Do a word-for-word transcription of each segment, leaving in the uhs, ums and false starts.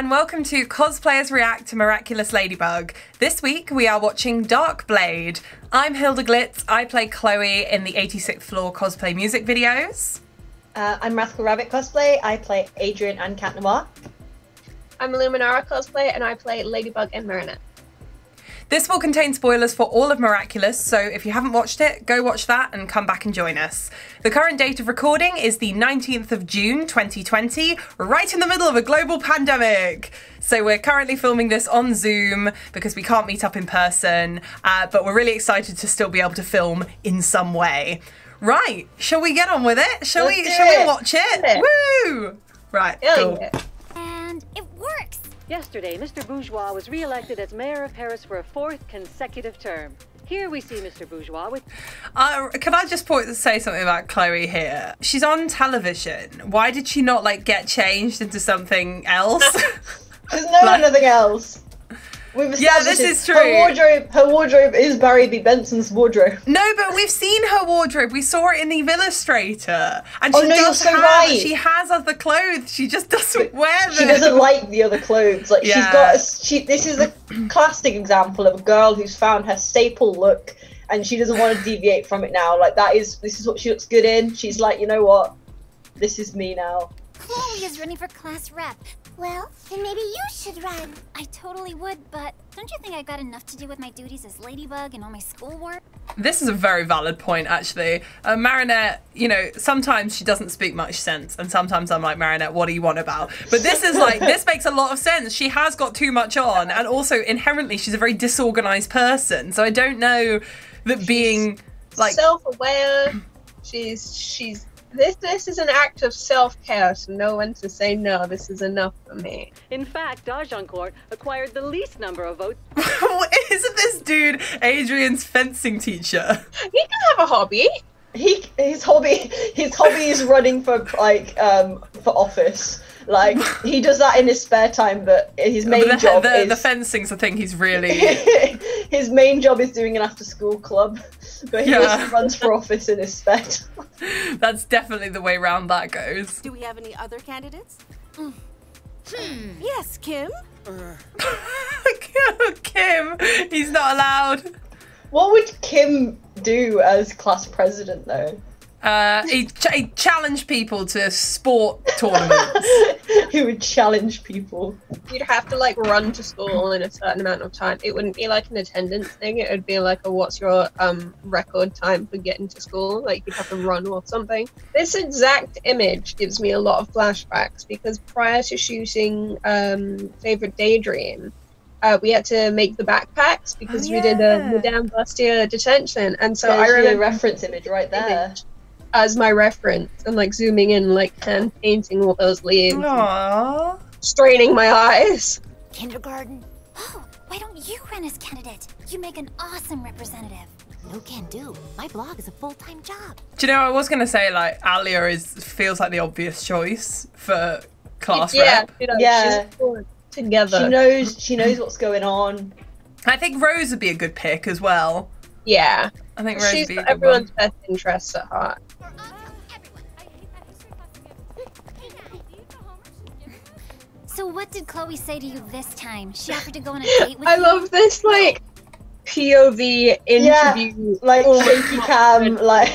and welcome to Cosplayers React to Miraculous Ladybug. This week we are watching Dark Blade. I'm Hilda Glitz, I play Chloe in the eighty-sixth Floor cosplay music videos. Uh, I'm Rascal Rabbit Cosplay, I play Adrien and Cat Noir. I'm Illuminara Cosplay and I play Ladybug and Marinette. This will contain spoilers for all of Miraculous, so if you haven't watched it, go watch that and come back and join us. The current date of recording is the nineteenth of June twenty twenty, right in the middle of a global pandemic. So we're currently filming this on Zoom because we can't meet up in person, uh, but we're really excited to still be able to film in some way. Right, shall we get on with it? Shall Let's we Shall it. we watch it? it? Woo! Right, yeah, cool. Yeah. And it works! Yesterday, Mister Bourgeois was re-elected as mayor of Paris for a fourth consecutive term. Here we see Mister Bourgeois with... Uh, can I just point, say something about Chloe here? She's on television. Why did she not, like, get changed into something else? There's no like... nothing else. We've yeah, this is true. Her wardrobe, her wardrobe is Barry B. Benson's wardrobe. No, but we've seen her wardrobe. We saw it in the Illustrator. And she oh, no, does you're so have, right. She has other clothes. She just doesn't wear them. She doesn't like the other clothes. Like yeah. she's got. A, she. This is a classic example of a girl who's found her staple look, and she doesn't want to deviate from it now. Like that is. This is what she looks good in. She's like, you know what? This is me now. Chloe is running for class rep. Well, then maybe you should run. I totally would, but don't you think I got enough to do with my duties as Ladybug and all my schoolwork? This is a very valid point, actually. Uh, Marinette, you know, sometimes she doesn't speak much sense, and sometimes I'm like, Marinette, what do you want about? But this is like, this makes a lot of sense. She has got too much on, and also inherently she's a very disorganized person, so I don't know that she's being like... self-aware, she's... she's This this is an act of self-care, so no one to say, no, this is enough for me. In fact, D'Argencourt acquired the least number of votes. Isn't this dude Adrian's fencing teacher? He can have a hobby. He his hobby his hobby is running for like um for office. Like he does that in his spare time, but his main the, job the, is the fencing's the thing he's really his main job is doing an after-school club. But he yeah. also runs for office in his spare time. That's definitely the way round that goes. Do we have any other candidates? Mm. Hmm. Yes, Kim. Uh. Kim, he's not allowed. What would Kim do as class president, though? Uh, he'd, ch he'd challenge people to sport tournaments. He would challenge people. You'd have to, like, run to school in a certain amount of time. It wouldn't be, like, an attendance thing. It would be, like, a what's your um record time for getting to school. Like, you'd have to run or something. This exact image gives me a lot of flashbacks because prior to shooting um, Favorite Daydream, Uh, we had to make the backpacks because oh, yeah. we did a Madame Bustier detention, and so There's I remember the reference image right there image as my reference, and like zooming in, like hand painting all those leaves, Aww. straining my eyes. Kindergarten. Oh, why don't you run as candidate? You make an awesome representative. No can do. My blog is a full-time job. Do you know? I was gonna say like Alya is feels like the obvious choice for class yeah, rep. You know, yeah. She's cool. Together. She knows she knows what's going on. I think Rose would be a good pick as well. Yeah. I think Rose She's would be a good everyone's one. best interests at heart. So what did Chloe say to you this time? She offered to go on a date with I you? I love this like P O V interview, yeah, like shaky cam, like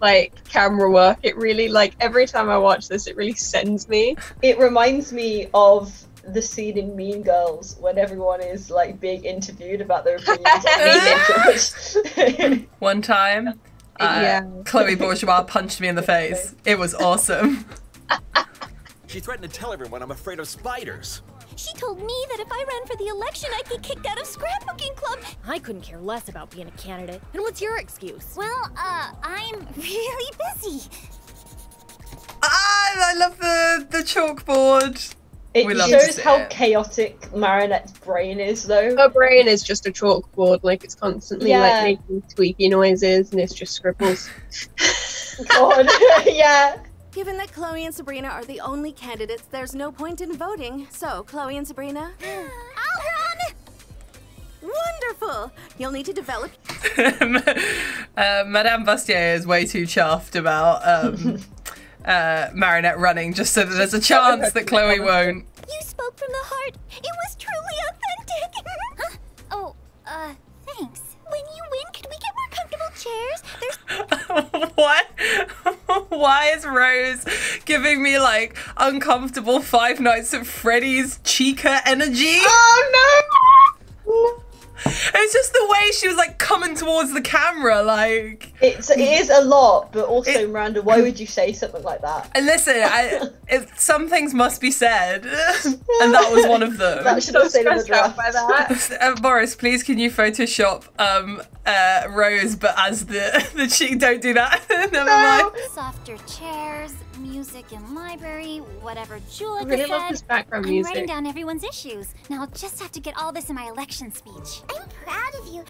like camera work. It really like every time I watch this it really sends me. It reminds me of the scene in Mean Girls when everyone is like being interviewed about their opinions. One time, uh, yeah. Chloe Bourgeois punched me in the face. It was awesome. She threatened to tell everyone I'm afraid of spiders. She told me that if I ran for the election, I'd get kicked out of scrapbooking club. I couldn't care less about being a candidate. And what's your excuse? Well, uh, I'm really busy. Ah, I love the, the chalkboard. It we shows how it. chaotic Marinette's brain is, though. Her brain is just a chalkboard, like it's constantly yeah. like making squeaky noises, and it's just scribbles. God, yeah. Given that Chloe and Sabrina are the only candidates, there's no point in voting. So, Chloe and Sabrina, I'll run. Wonderful. You'll need to develop. uh, Madame Bustier is way too chuffed about. Um, Uh, Marinette running just so that there's a chance that Chloe won't. You spoke from the art. It was truly authentic. Huh? Oh, uh, thanks. When you win, could we get more comfortable chairs? There's what? Why is Rose giving me like uncomfortable Five Nights at Freddy's Chica energy? Oh no! It's just the way she was like coming towards the camera, like it's, it is a lot, but also it, Miranda, why would you say something like that? And listen, I, it, some things must be said, and that was one of them. That should have stayed in the draft. By that. Uh, Boris, please can you Photoshop um, uh, Rose, but as the the cheek? Don't do that. Never no. mind. Softer chairs, music in library, whatever. Julia really love this background music. I'm writing down everyone's issues. Now I'll just have to get all this in my election speech. I'm proud of you.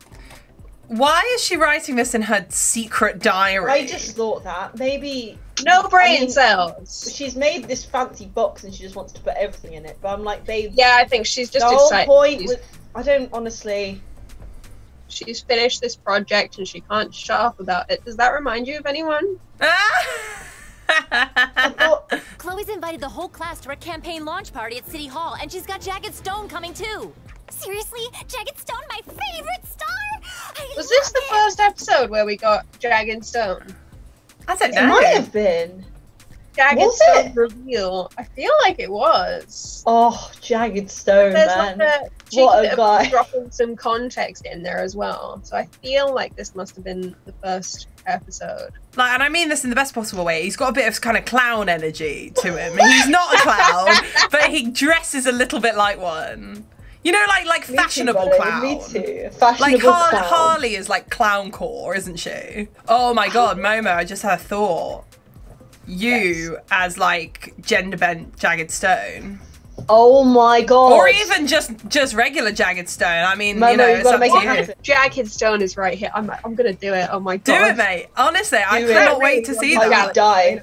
Why is she writing this in her secret diary? I just thought that maybe no brain I mean, cells. She's made this fancy box and she just wants to put everything in it. But I'm like, babe. Yeah, I think she's just the excited. Whole point was, I don't honestly. She's finished this project and she can't shut up about it. Does that remind you of anyone? Ah! Thought... Chloe's invited the whole class to her campaign launch party at City Hall, and she's got Jagged Stone coming too. Seriously? Jagged Stone, my favorite star? I Was this the it. first episode where we got Jagged Stone? I don't know. It might have been. Jagged was Stone it? reveal. I feel like it was. Oh, Jagged Stone, There's man. Like a what a guy. Dropping some context in there as well. So I feel like this must have been the first episode. Like, and I mean this in the best possible way. He's got a bit of kind of clown energy to him. He's not a clown, but he dresses a little bit like one. You know, like like me fashionable too, clown. Me too. Fashionable like Har clown. Harley is like clown core, isn't she? Oh my God, Momo! I just had a thought. You yes. as like gender bent Jagged Stone. Oh my God! Or even just just regular Jagged Stone. I mean, Momo, you know, it's up to you. Jagged Stone is right here. I'm I'm gonna do it. Oh my God! Do it, mate. Honestly, do I it. cannot really wait to see that. I would die.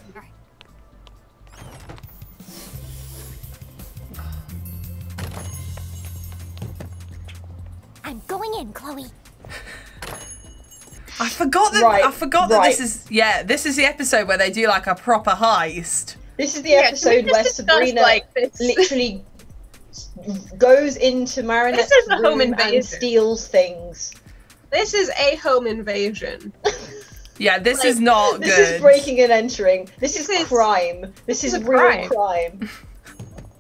I'm going in, Chloe. I forgot that. Right, I forgot right. that this is. Yeah, this is the episode where they do like a proper heist. This is the yeah, episode where Sabrina like literally goes into Marinette's this is a room home invasion. and steals things. This is a home invasion. Yeah, this like, is not this good. This is breaking and entering. This, this is, is crime. This is, is real crime. crime.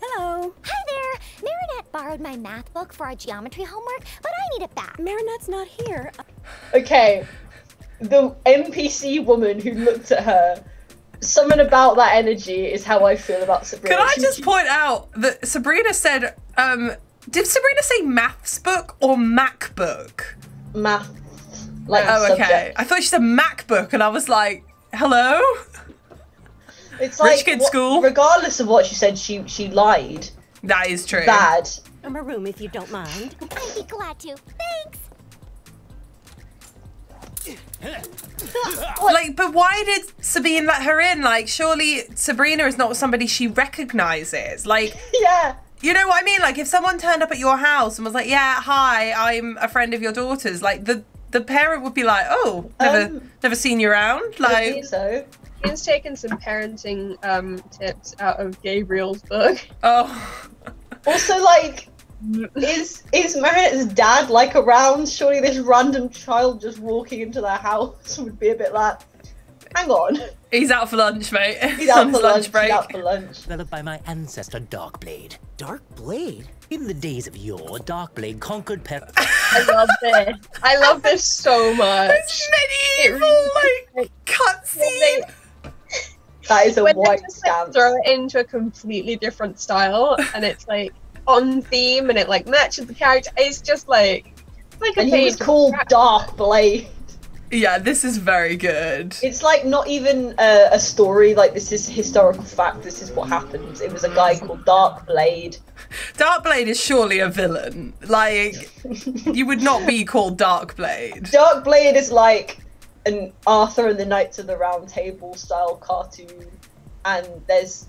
Hello. Hi there. Marinette borrowed my math book for our geometry homework, but I need it back. Marinette's not here. Okay. The N P C woman who looked at her, something about that energy is how I feel about Sabrina. Can I just point out that Sabrina said, um, did Sabrina say maths book or MacBook? Math. Like oh, subject. okay. I thought she said MacBook and I was like, hello? It's like, rich kid what, school. Regardless of what she said, she she lied. That is true. Bad. I'm a room if you don't mind. I'd be glad to. Thanks. Like, but why did Sabine let her in? Like, surely Sabrina is not somebody she recognizes. Like, yeah. You know what I mean? Like, if someone turned up at your house and was like, "Yeah, hi, I'm a friend of your daughter's," like the the parent would be like, "Oh, never um, never seen you around." Like. So. He's taken some parenting um, tips out of Gabriel's book. Oh. Also, like, is is Marinette's dad like around? Surely this random child just walking into their house would be a bit like, hang on. He's out for lunch, mate. He's out for lunch. lunch break. He's out for lunch. Developed by my ancestor, Dark Blade. Dark Blade. In the days of yore, Dark Blade conquered Pep. I love this. I love this so much. It's medieval, like cutscene. That is a when white just, like, throw it into a completely different style, and it's like on theme, and it like matches the character. It's just like it's like a and page. He was called Dark Blade. Yeah, this is very good. It's like not even a, a story. Like this is historical fact. This is what happens. It was a guy called Dark Blade. Dark Blade is surely a villain. Like you would not be called Dark Blade. Dark Blade is like. And Arthur and the Knights of the Round Table style cartoon, and there's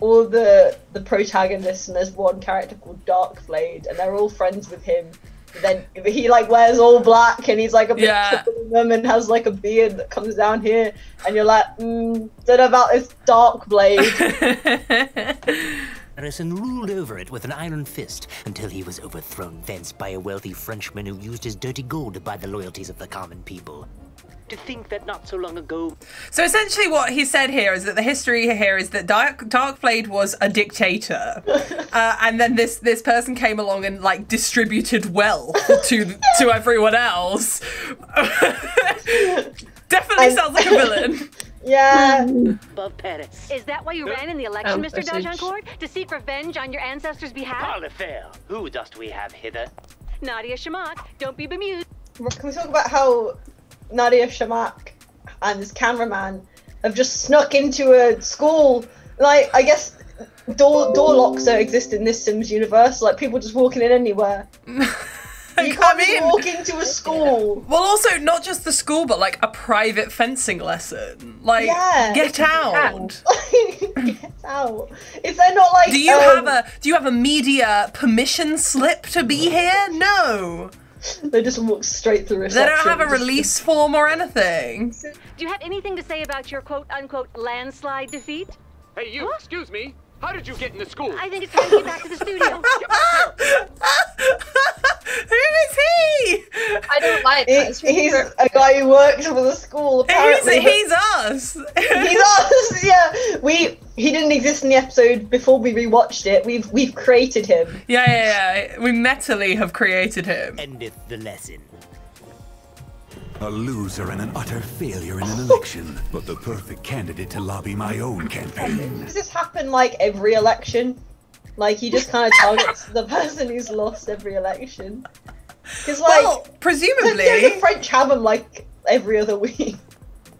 all the the protagonists, and there's one character called Dark Blade, and they're all friends with him. But then he like wears all black, and he's like a bit yeah. tripping them, and has like a beard that comes down here, and you're like, mm, don't know about this Dark Blade. Harrison ruled over it with an iron fist until he was overthrown thence by a wealthy Frenchman who used his dirty gold to buy the loyalties of the common people. To think that not so long ago. So essentially what he said here is that the history here is that Dark, Dark Blade was a dictator. uh, and then this this person came along and like distributed wealth to to everyone else. Definitely and, sounds like a villain. Yeah. Above Paris. Is that why you ran in the election, um, Mister D'Argencourt? To seek revenge on your ancestors' behalf? Parlefère, who dost we have hither? Nadja Chamack, don't be bemused. Can we talk about how Nadja Chamack and his cameraman have just snuck into a school? Like, I guess door door locks don't exist in this Sims universe. Like, people just walking in anywhere. You can't even walk into a school. Well, also not just the school, but like a private fencing lesson. Like, yeah. Get out. Get out. Is there not like? Do you um, have a Do you have a media permission slip to be here? No. They just walk straight through reception. They don't have a release form or anything. Do you have anything to say about your quote-unquote landslide defeat? Hey, you, huh? Excuse me. How did you get into school? I think it's time to get back to the studio. Who is he? I don't like that. He, he's a guy who works for the school, apparently. He's, he's us. He's us, yeah. We, he didn't exist in the episode before we rewatched it. We've we've created him. Yeah, yeah, yeah. We mentally have created him. Endeth the lesson. A loser and an utter failure in an election, but the perfect candidate to lobby my own campaign. Does this happen like every election? Like, he just kind of targets the person who's lost every election? Because, like, well, presumably the French have them like every other week.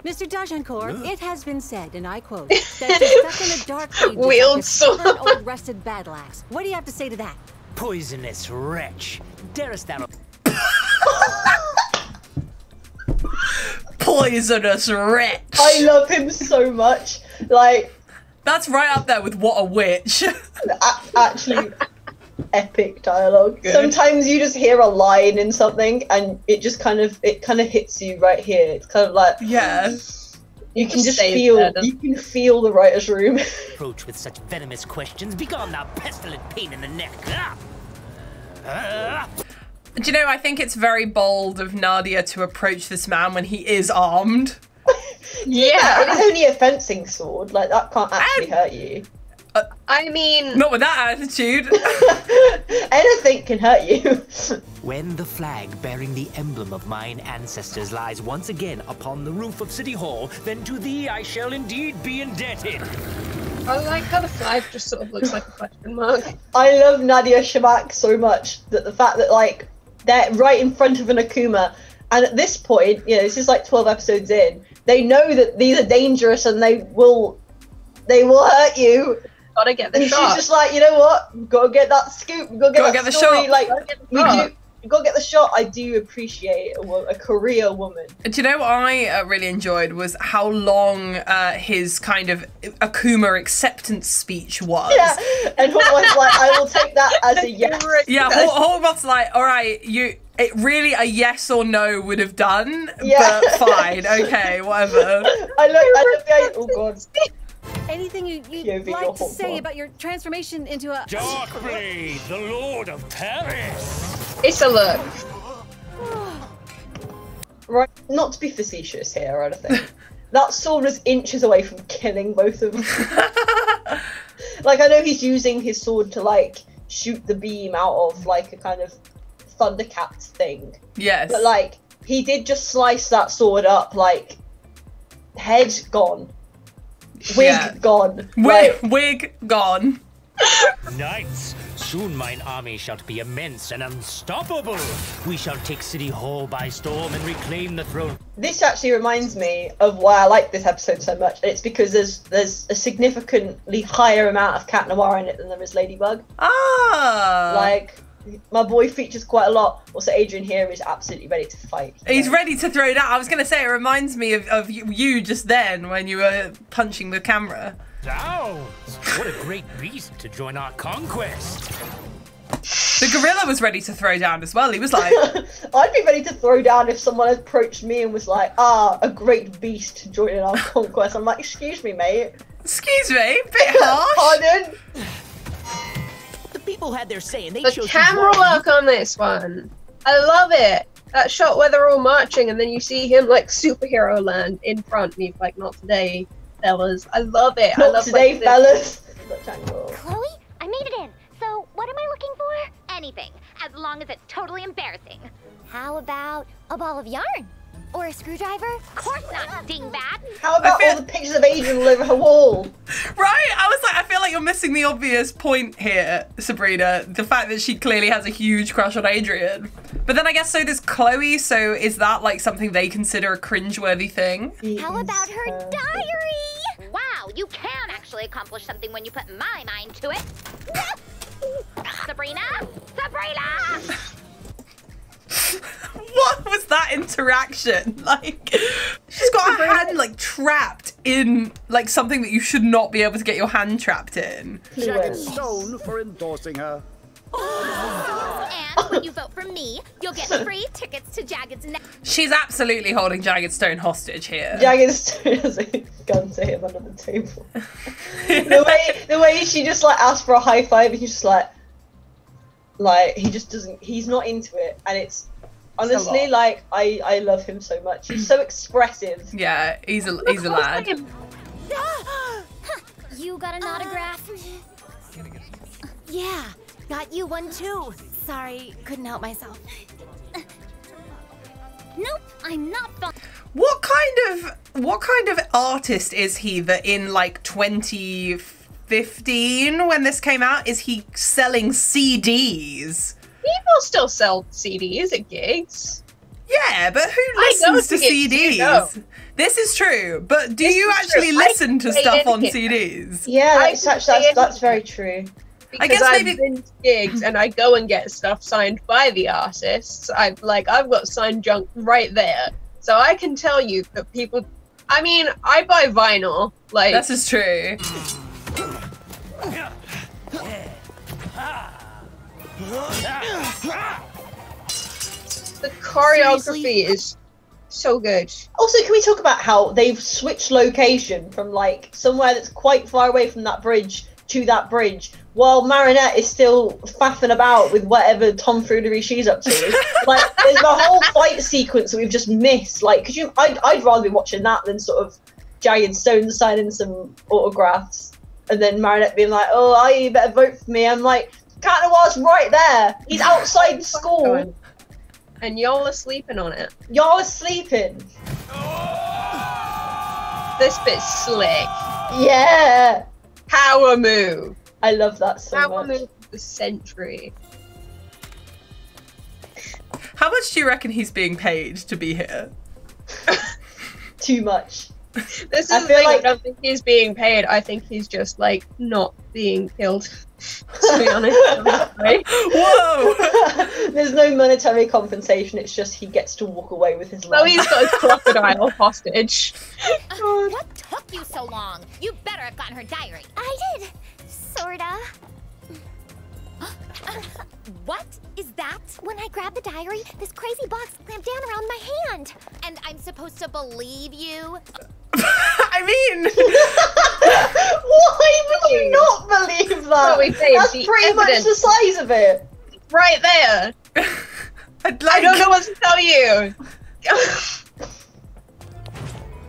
Mister D'Argencourt, it has been said, and I quote, that you're stuck in a dark age like stubborn old rusted battle axe. What do you have to say to that? Poisonous wretch, darest thou? Poisonous wretch. I love him so much. Like, that's right up there with what a witch. Actually, epic dialogue. Good. Sometimes you just hear a line in something, and it just kind of it kind of hits you right here. It's kind of like, yeah, you can just feel there, you can feel the writer's room. Approach with such venomous questions. Begone, thou pestilent pain in the neck. Ah! Ah! Do you know, I think it's very bold of Nadja to approach this man when he is armed. Yeah. It's only a fencing sword. Like, that can't actually and, hurt you. Uh, I mean... Not with that attitude. Anything can hurt you. When the flag bearing the emblem of mine ancestors lies once again upon the roof of City Hall, then to thee I shall indeed be indebted. I like how the flag just sort of looks like a question mark. I love Nadja Chamack so much that the fact that, like, they're right in front of an Akuma, and at this point, you know, this is like twelve episodes in, they know that these are dangerous and they will they will hurt you. Gotta get the and shot. She's just like, you know what, gotta get that scoop, gotta get, gotta that get story. The shot. Like, gotta get the shot. We do, you gotta get the shot. I do appreciate a, a career woman. Do you know what I uh, really enjoyed was how long uh, his kind of Akuma acceptance speech was. Yeah, and Horvath's like, I will take that as a yes. Yeah, Horvath's like, all right, you. It really a yes or no would have done, yeah. But fine, okay, whatever. I look, I look, I, oh god. Anything you, you'd yeah, like to say one. About your transformation into a Dark Blade, the Lord of Paris. It's a look. Right, not to be facetious here, I don't think. That sword was inches away from killing both of them. Like, I know he's using his sword to like shoot the beam out of like a kind of Thundercat thing. Yes. But like, he did just slice that sword up, like, head gone. Wig yeah. gone. Wig, right. wig gone. Knights, soon mine army shall be immense and unstoppable. We shall take City Hall by storm and reclaim the throne. This actually reminds me of why I like this episode so much. It's because there's there's a significantly higher amount of Cat Noir in it than there is Ladybug. Ah. Like, my boy features quite a lot. Also, Adrien here is absolutely ready to fight. He's yeah. ready to throw down. I was going to say, it reminds me of, of you just then when you were punching the camera. Ow! What a great beast to join our conquest. The gorilla was ready to throw down as well. He was like... I'd be ready to throw down if someone approached me and was like, ah, a great beast to join our conquest. I'm like, excuse me, mate. Excuse me? Bit harsh. Pardon? people had their say and they chose. The camera work on this one. I love it. That shot where they're all marching and then you see him like superhero land in front and he's like, not today, fellas. I love it. Not I love today, like, fellas. Chloe, I made it in. So what am I looking for? Anything, as long as it's totally embarrassing. How about a ball of yarn? Or a screwdriver? Of course not, dingbat! How about feel... all the pictures of Adrien all over her wall? Right? I was like, I feel like you're missing the obvious point here, Sabrina. The fact that she clearly has a huge crush on Adrien. But then I guess so does Chloe, so is that like something they consider a cringeworthy thing? It How about her so... diary? Wow, you can actually accomplish something when you put my mind to it. Sabrina? Sabrina! What was that interaction? Like, she's got her hand like trapped in like something that you should not be able to get your hand trapped in. Jagged Stone for endorsing her. And when you vote for me, you'll get free tickets to Jagged's next. She's absolutely holding Jagged Stone hostage here. Jagged Stone has a gun to him under the table. the way the way she just like asked for a high five and he's just like, like he just doesn't. He's not into it, and it's. Honestly, like I, I love him so much. He's so expressive. Yeah, he's a he's a lad. You got an autograph? Uh, yeah, got you one too. Sorry, couldn't help myself. Nope, I'm not. What kind of what kind of artist is he? That in like twenty fifteen, when this came out, is he selling C Ds? People still sell C Ds at gigs. Yeah, but who listens to C Ds? You know. This is true, but do this you actually true. listen I to stuff on C Ds? Yeah, that's, that's, that's, that's very true. Because I guess I've maybe... been to gigs and I go and get stuff signed by the artists. I've like I've got signed junk right there, so I can tell you that people. I mean, I buy vinyl. Like this is true. The choreography Seriously? is so good. Also, can we talk about how they've switched location from like somewhere that's quite far away from that bridge to that bridge while Marinette is still faffing about with whatever tomfoolery she's up to. Like, there's a whole fight sequence that we've just missed. Like, could you? I'd, I'd rather be watching that than sort of Jagged Stone signing some autographs and then Marinette being like, oh, I you better vote for me. I'm like, Cat Noir's right there. He's outside school. And y'all are sleeping on it. Y'all are sleeping. Oh! This bit's slick. Yeah. Power move. I love that so much. Power move of the century. How much do you reckon he's being paid to be here? Too much. This is I the feel thing, like... I don't think he's being paid. I think he's just like not being killed. To be honest, whoa! There's no monetary compensation. It's just he gets to walk away with his life. Oh, he's got a crocodile hostage. Uh, what took you so long? You better have gotten her diary. I did, sorta. What is that? When I grabbed the diary, this crazy box clamped down around my hand, and I'm supposed to believe you. I mean, why would you not believe that? Well, that's pretty evidence. much the size of it. Right there. I'd like... I don't know what to tell you.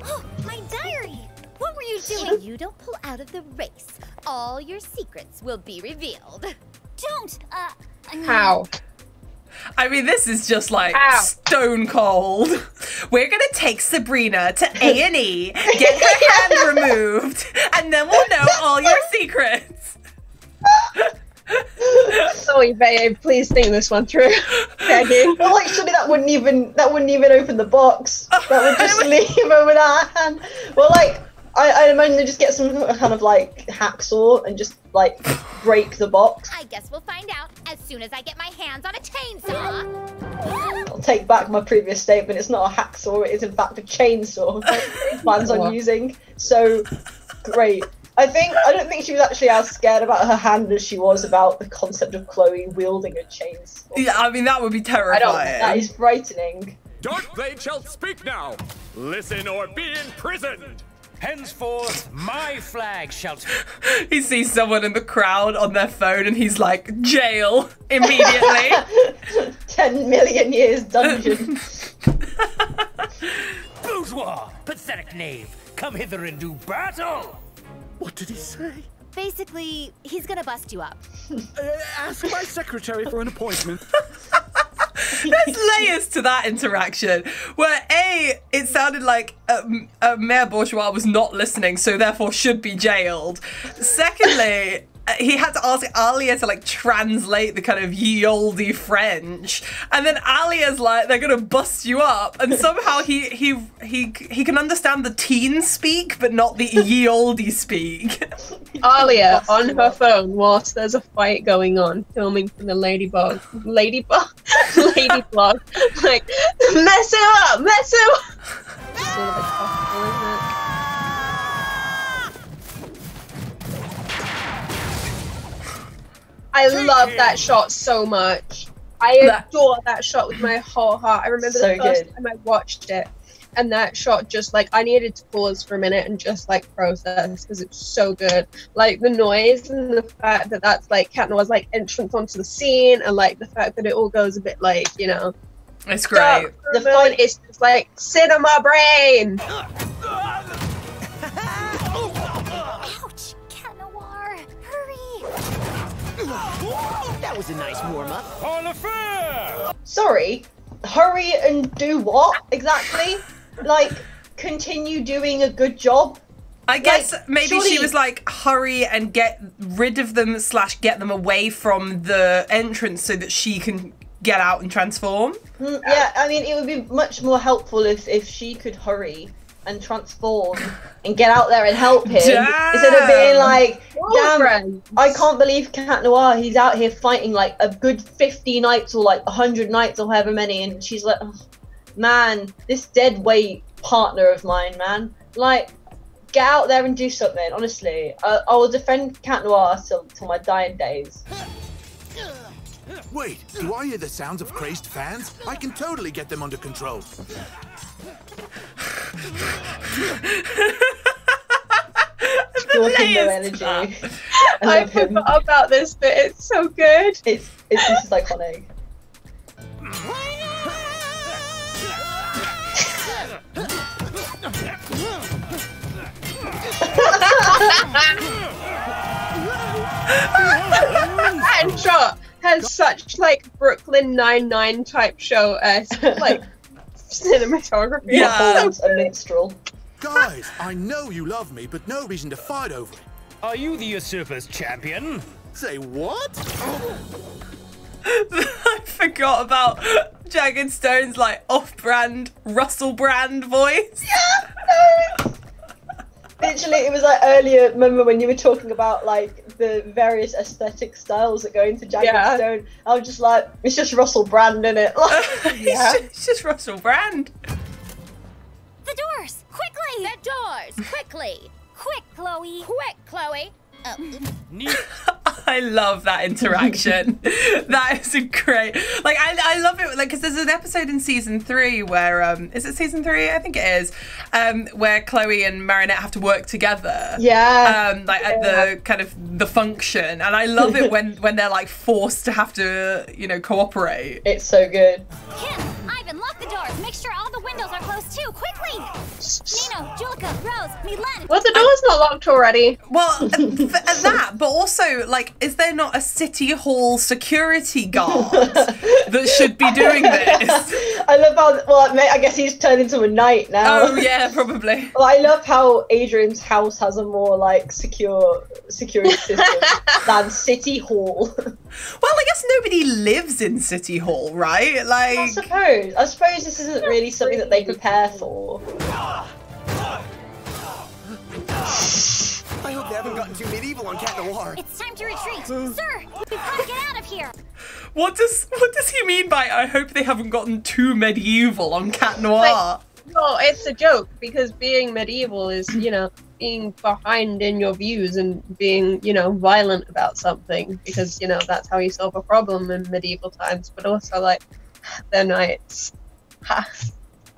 Oh, my diary. What were you doing? You don't pull out of the race. All your secrets will be revealed. Don't. Uh, I mean... How? I mean, this is just like Ow. stone cold. We're gonna take Sabrina to A and E, get her hand removed, and then we'll know all your secrets. Sorry, babe. Please think this one through. Begging. Well, actually, that wouldn't even that wouldn't even open the box. That would just leave her with our hand. Well, like. I, I imagine they just get some kind of like hacksaw and just like break the box. I guess we'll find out as soon as I get my hands on a chainsaw. I'll take back my previous statement. It's not a hacksaw. It is in fact a chainsaw. Plans on using. So great. I think I don't think she was actually as scared about her hand as she was about the concept of Chloe wielding a chainsaw. Yeah, I mean that would be terrifying. I don't, that is frightening. Dark Blade shall speak now. Listen or be imprisoned. Henceforth, my flag shall... He sees someone in the crowd on their phone and he's like, jail, immediately. Ten million years dungeon. Bourgeois, pathetic knave, come hither and do battle. What did he say? Basically, he's gonna bust you up. Uh, ask my secretary for an appointment. There's layers to that interaction where A, it sounded like um, uh, Mayor Bourgeois was not listening, so therefore should be jailed. Secondly, uh, he had to ask Alya to like translate the kind of ye olde French, and then Alya's like, they're gonna bust you up, and somehow he he he he can understand the teen speak, but not the ye olde speak. Alya on her phone whilst there's a fight going on, filming from the Ladybug, Ladybug. Lady blog, like, mess him up, mess him up. It's a little bit possible, isn't it? I love that shot so much. I adore that shot with my whole heart. I remember so the first good. time I watched it, and that shot just like, I needed to pause for a minute and just like process, because it's so good. Like the noise and the fact that that's like Cat Noir's like entrance onto the scene, and like the fact that it all goes a bit like, you know. It's great. The fun is just like cinema brain. Ouch, Cat Noir, hurry. That was a nice warm up. Sorry, hurry and do what exactly? Like, continue doing a good job? I guess like, maybe surely... she was like, hurry and get rid of them slash get them away from the entrance so that she can get out and transform. Mm, yeah, I mean, it would be much more helpful if, if she could hurry and transform and get out there and help him. Damn. Instead of being like, damn, I can't believe Cat Noir, he's out here fighting like a good fifty nights or like one hundred nights or however many, and she's like, oh, man, this dead weight partner of mine, man, like, get out there and do something. Honestly, I, I will defend Cat Noir till, till my dying days. Wait, do I hear the sounds of crazed fans? I can totally get them under control. Energy. I, I forgot about this bit. It's so good. It's it's just iconic. And shot has such like Brooklyn Nine-Nine type show esque like cinematography. Yeah, so a minstrel. Guys, I know you love me, but no reason to fight over it. Are you the usurper's champion? Say what? I forgot about Jagged Stone's like off-brand Russell Brand voice. Yeah, no. Literally, it was like earlier. Remember when you were talking about like the various aesthetic styles that go into Jagged yeah. Stone? I was just like, it's just Russell Brand, isn't it? Like, yeah, it's, just, it's just Russell Brand. The doors. Quickly! The doors! Quickly! Quick, Chloe! Quick, Chloe! Oh. I love that interaction. That is a great... Like, I, I love it, like, because there's an episode in season three where... um, Is it season three? I think it is. Um, where Chloe and Marinette have to work together. Yeah. Um, like, yeah. At the kind of the function. And I love it when, when they're, like, forced to have to, you know, cooperate. It's so good. Kim, Ivan, lock the doors. Make sure all the windows are closed, too. Quickly! Nino, Julika, Rose, Milan. Well, the door's not locked already. Well, th that, but also, like, is there not a City Hall security guard that should be doing this? I love how, well, I guess he's turned into a knight now. Oh yeah, probably. Well, I love how Adrian's house has a more like secure security system than City Hall. Well, I guess nobody lives in City Hall, right? Like, I suppose. I suppose this isn't really something that they prepare for. I hope they haven't gotten too medieval on Cat Noir. It's time to retreat, sir. We've got to get out of here. What does what does he mean by I hope they haven't gotten too medieval on Cat Noir? Like, no, it's a joke, because being medieval is, you know, being behind in your views and being, you know, violent about something, because, you know, that's how you solve a problem in medieval times. But also like, they're knights. that's,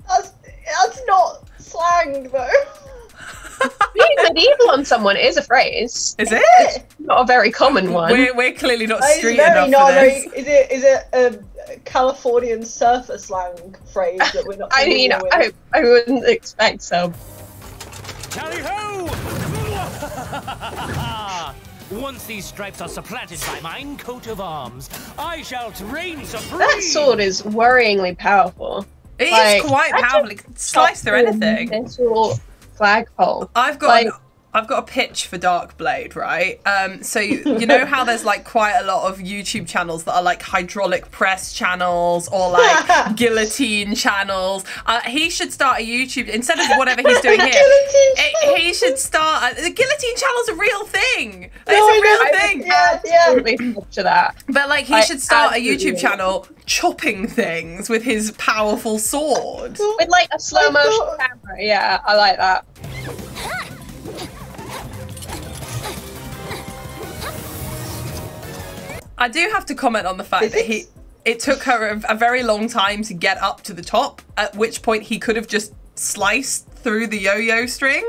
that's not slang though. Being medieval on someone is a phrase. Is it? Not a very common one. We're, we're clearly not street it's very enough for this. Very, is it, is it a Californian surfer slang phrase that we're not I mean, with? I, I wouldn't expect so. Tally-ho! Once these stripes are supplanted by mine coat of arms, I shall reign supreme. That sword is worryingly powerful. It like, is quite powerful. It can slice through anything. Flagpole. I've got like, an, I've got a pitch for Dark Blade, right? Um, so you, you know how there's like quite a lot of YouTube channels that are like hydraulic press channels or like guillotine channels. Uh, he should start a YouTube instead of whatever he's doing here. It, he should start a, the guillotine channel's a real thing. No, it's a real I, thing. Yeah, yeah. To that. But like he I should start a YouTube channel chopping things with his powerful sword. With like a slow motion camera. Yeah, I like that. I do have to comment on the fact that he it took her a, a very long time to get up to the top, at which point he could have just sliced through the yo-yo string.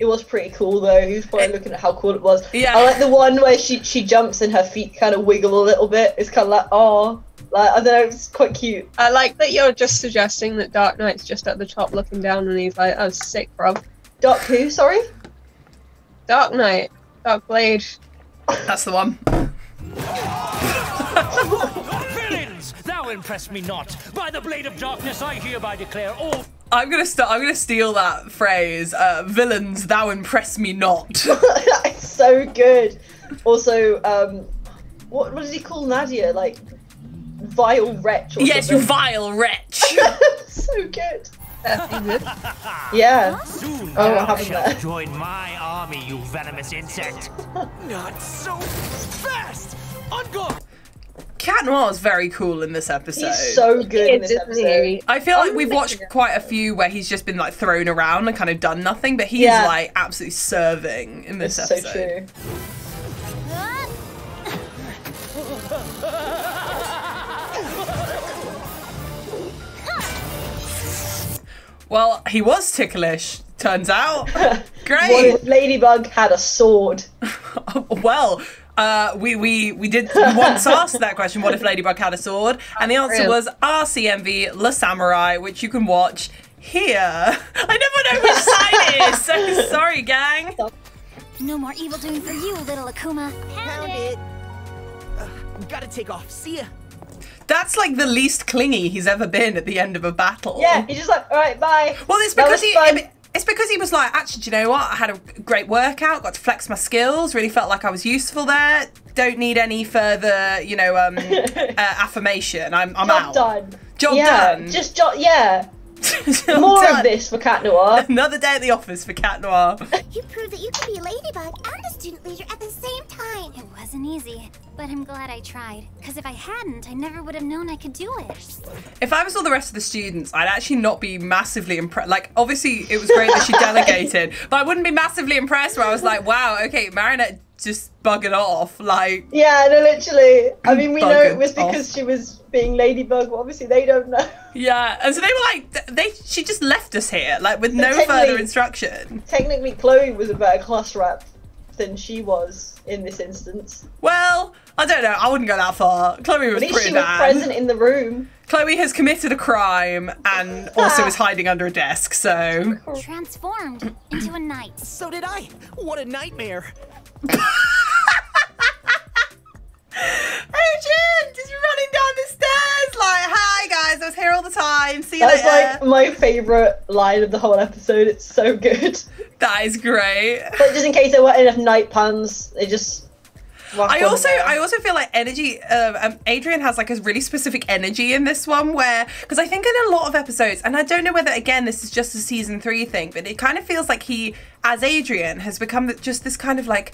It was pretty cool though. He was probably looking at how cool it was. Yeah. I like the one where she, she jumps and her feet kind of wiggle a little bit. It's kind of like, oh, like, I don't know, it's quite cute. I like that you're just suggesting that Dark Knight's just at the top looking down and he's like, oh, sick, bro. Dark who, sorry? Dark Knight. Dark Blade. That's the one. Villains, thou impress me not. By the blade of darkness, I hereby declare all. I'm gonna st I'm gonna steal that phrase. Uh, Villains, thou impress me not. It's so good. Also, um, what what does he call Nadja? Like vile wretch. Or yes, something. You vile wretch. So good. Yeah. Soon oh, I shall that. Join my army, you venomous insect. Not so fast. On guard. Cat Noir is very cool in this episode. He's so good in this episode. I feel like we've watched quite a few where he's just been like thrown around and kind of done nothing, but he's yeah. like absolutely serving in this it's episode. So true. Well, he was ticklish, turns out. Great. Well, Ladybug had a sword. Well, uh, we, we, we did once ask that question, what if Ladybug had a sword? And the answer Real. was R C M V Le Samurai, which you can watch here. I never know which side it is, so sorry, gang. No more evildoing for you, little Akuma. Pound it. Uh, gotta take off. See ya. That's like the least clingy he's ever been at the end of a battle. Yeah, he's just like, all right, bye. Well, it's because he fun. it's because he was like, actually, do you know what? I had a great workout, got to flex my skills, really felt like I was useful there. Don't need any further, you know, um, uh, affirmation. I'm, I'm Job out. Job done. Job yeah, done. Just job, yeah. Job More done. of this for Cat Noir. Another day at the office for Cat Noir. You proved that you could be a ladybug and a student leader at the same time. It wasn't easy. But I'm glad I tried, because if I hadn't, I never would have known I could do it. If I was all the rest of the students, I'd actually not be massively impressed. Like, obviously, it was great that she delegated, but I wouldn't be massively impressed where I was like, wow, okay, Marinette just buggered off, like... Yeah, no, literally. I mean, we know it was because off. she was being Ladybug, but obviously they don't know. Yeah, and so they were like, they. she just left us here, like, with no further instruction. Technically, Chloe was a better class rep than she was in this instance. Well, I don't know. I wouldn't go that far. Chloe was pretty bad. At least she was present in the room. Chloe has committed a crime and also is hiding under a desk, so... Transformed into a knight. So did I. What a nightmare. Adrien, just running down the stairs like, hi guys, I was here all the time, see you That's later. That's like my favourite line of the whole episode, it's so good. That is great. But just in case there weren't enough night puns, they just... I also there. I also feel like energy, uh, um, Adrien has like a really specific energy in this one where, because I think in a lot of episodes, and I don't know whether again this is just a season three thing, but it kind of feels like he, as Adrien, has become just this kind of like,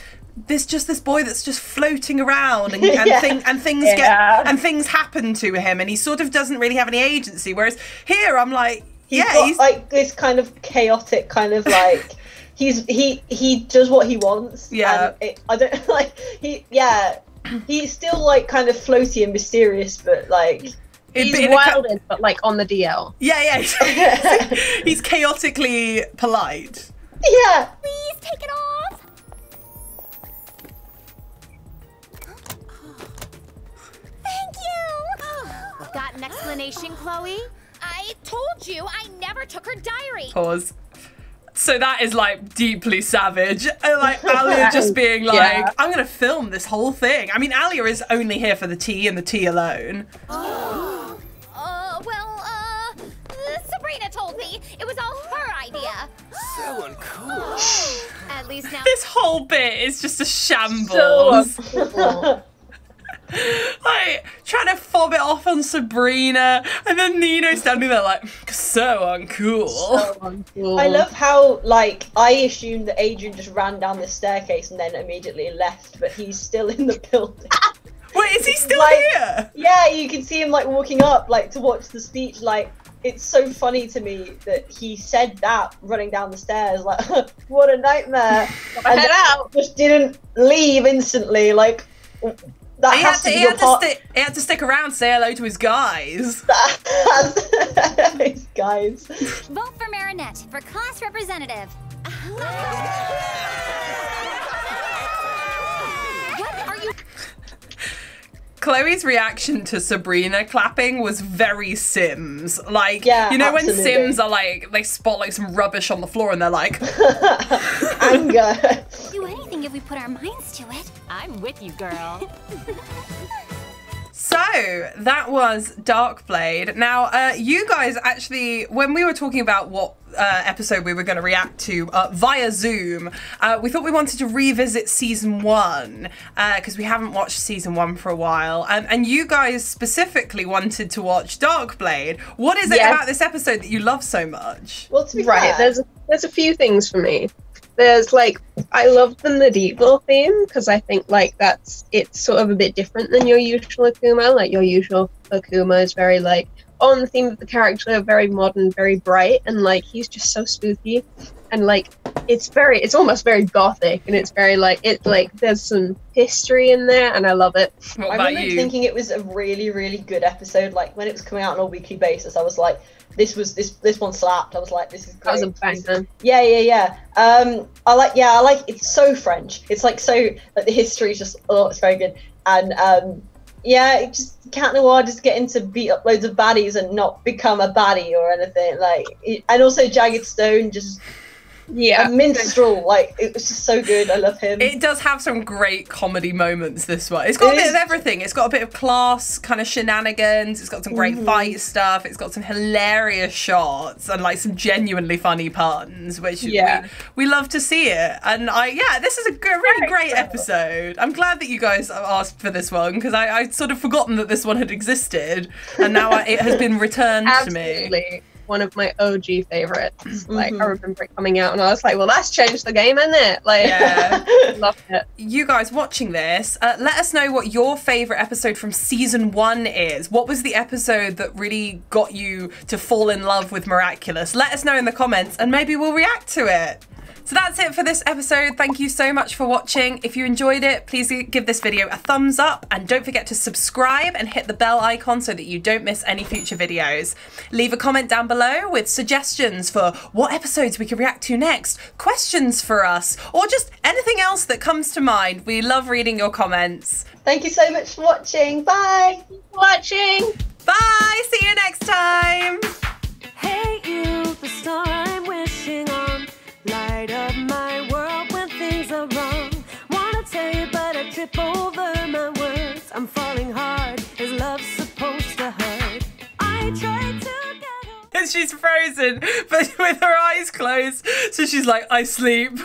this just this boy that's just floating around and, and, yeah. thing, and things yeah. get, and things happen to him and he sort of doesn't really have any agency, whereas here I'm like, he's yeah. got, he's like this kind of chaotic kind of like, He's he he does what he wants. Yeah, and it, I don't like he. Yeah, he's still like kind of floaty and mysterious, but like he's wilded, but like on the D L. Yeah, yeah. He's chaotically polite. Yeah. Please take it off. Thank you. Got an explanation, Chloe? I told you I never took her diary. Pause. So that is like deeply savage. Like Alya just being like, yeah. I'm gonna film this whole thing. I mean, Alya is only here for the tea and the tea alone. Oh. uh, well, uh, Sabrina told me it was all her idea. So uncool. At least now this whole bit is just a shambles. So like trying to fob it off on Sabrina, and then Nino standing there like, so uncool. So uncool. I love how like I assumed that Adrien just ran down the staircase and then immediately left, but he's still in the building. Wait, is he still like, here? Yeah, you can see him like walking up, like to watch the speech. Like it's so funny to me that he said that running down the stairs. Like what a nightmare. And head out. Just didn't leave instantly. Like. That he, has had to, to he, had to he had to stick around, say hello to his guys. That his guys. Vote for Marinette for class representative. What are you? Chloe's reaction to Sabrina clapping was very Sims. Like, yeah, you know absolutely. When Sims are like, they spot like some rubbish on the floor and they're like, anger. Do anything if we put our minds to it. I'm with you, girl. So that was Dark Blade. Now, uh, you guys actually, when we were talking about what uh, episode we were going to react to uh, via Zoom, uh, we thought we wanted to revisit season one because uh, we haven't watched season one for a while. And, and you guys specifically wanted to watch Dark Blade. What is it yes. about this episode that you love so much? Well, to be right, fair, there's a, there's a few things for me. There's like, I love the medieval theme because I think like that's, it's sort of a bit different than your usual Akuma. Like your usual Akuma is very like, on the theme of the character, very modern, very bright. And like, he's just so spooky. And like, it's very, it's almost very gothic. And it's very like, it like, there's some history in there and I love it. What about I remember you? Thinking it was a really, really good episode. Like when it was coming out on a weekly basis, I was like, This was this this one slapped. I was like, this is great. That was a banger. Yeah, yeah, yeah. Um, I like, yeah, I like. It's so French. It's like so. Like the history is just, oh, it's very good. And um, yeah, it just Cat Noir just getting to beat up loads of baddies and not become a baddie or anything. Like, it, and also Jagged Stone just. Yeah, a minstrel, like it was just so good. I love him. It does have some great comedy moments, this one. It's got it a bit is... of everything. It's got a bit of class kind of shenanigans, it's got some great mm. fight stuff, it's got some hilarious shots and like some genuinely funny puns, which yeah. we, we love to see it. And I yeah, this is a good, really great episode. I'm glad that you guys asked for this one because I, I'd sort of forgotten that this one had existed and now I, it has been returned Absolutely. To me. One of my O G favorites. Like mm-hmm. I remember it coming out and I was like, well, that's changed the game, isn't it? Like yeah. Loved it. You guys watching this, uh, let us know what your favorite episode from season one is. What was the episode that really got you to fall in love with Miraculous? Let us know in the comments and maybe we'll react to it. So that's it for this episode. Thank you so much for watching. If you enjoyed it, please give this video a thumbs up and don't forget to subscribe and hit the bell icon so that you don't miss any future videos. Leave a comment down below with suggestions for what episodes we could react to next, questions for us, or just anything else that comes to mind. We love reading your comments. Thank you so much for watching. Bye. Keep watching. Bye. See you next time. Hate you for time wishing on. Light up my world when things are wrong. Wanna tell you, but I trip over my words. I'm falling hard. Is love supposed to hurt? I tried to get. And she's frozen, but with her eyes closed. So she's like, I sleep.